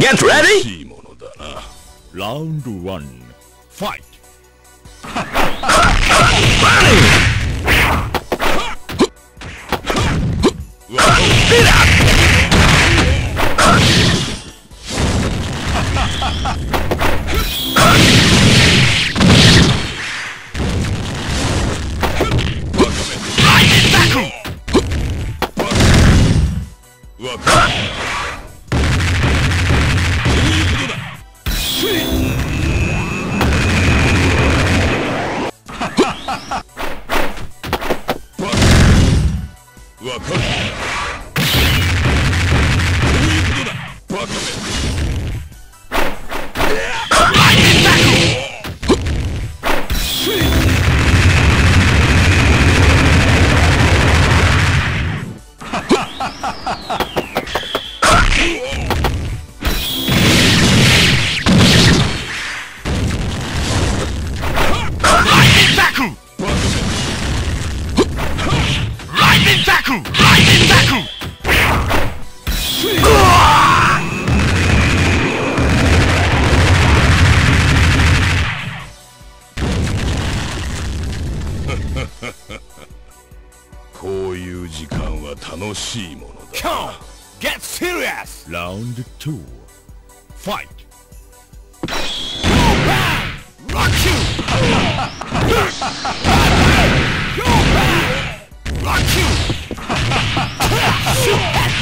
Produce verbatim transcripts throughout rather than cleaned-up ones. Get ready! Round one. Fight! Get serious! Round two. Fight! Go-Pan! Rock you! Go-Pan! Rock you! Go-Pan!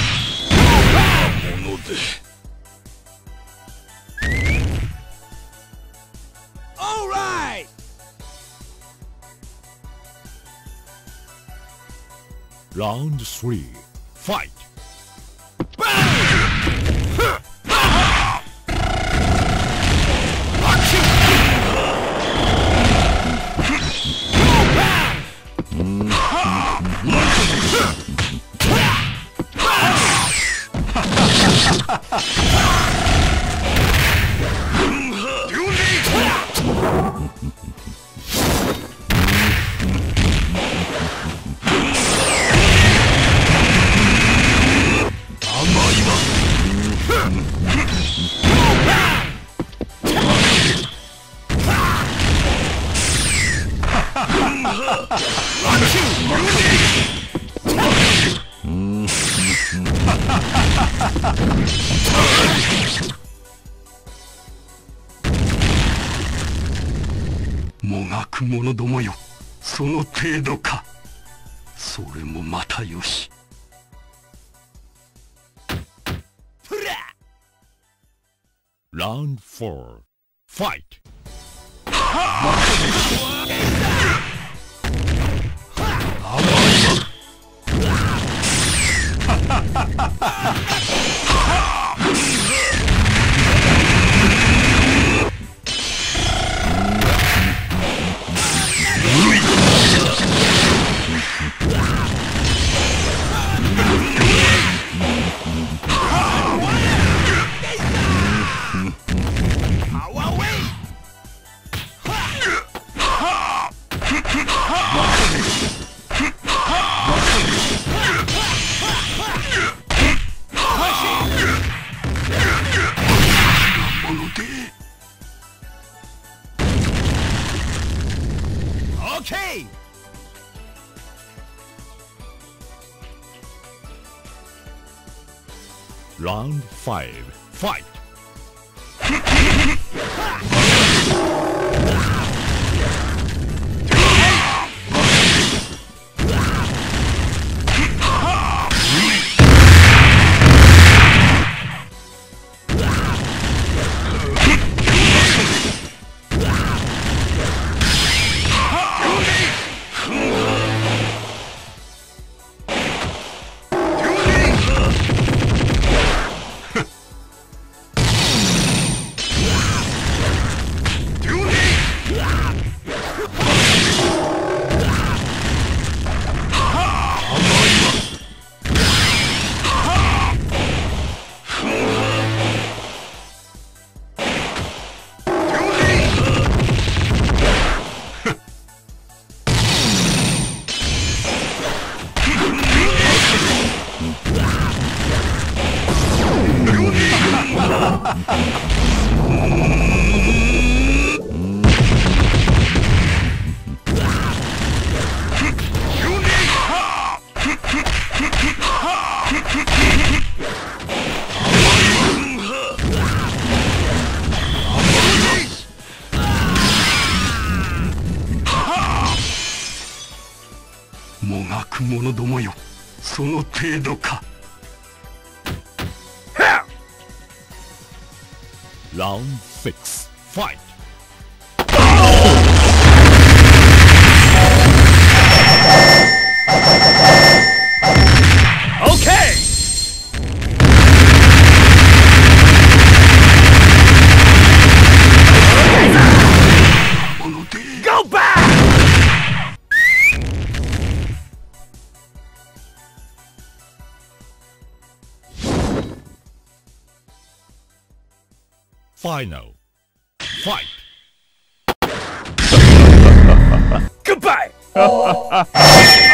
All right! Round three. Fight! Round four. Fight! Round five. Fight! もがく者どもよ、その程度か。Round six, fight! Final. Fight. Goodbye.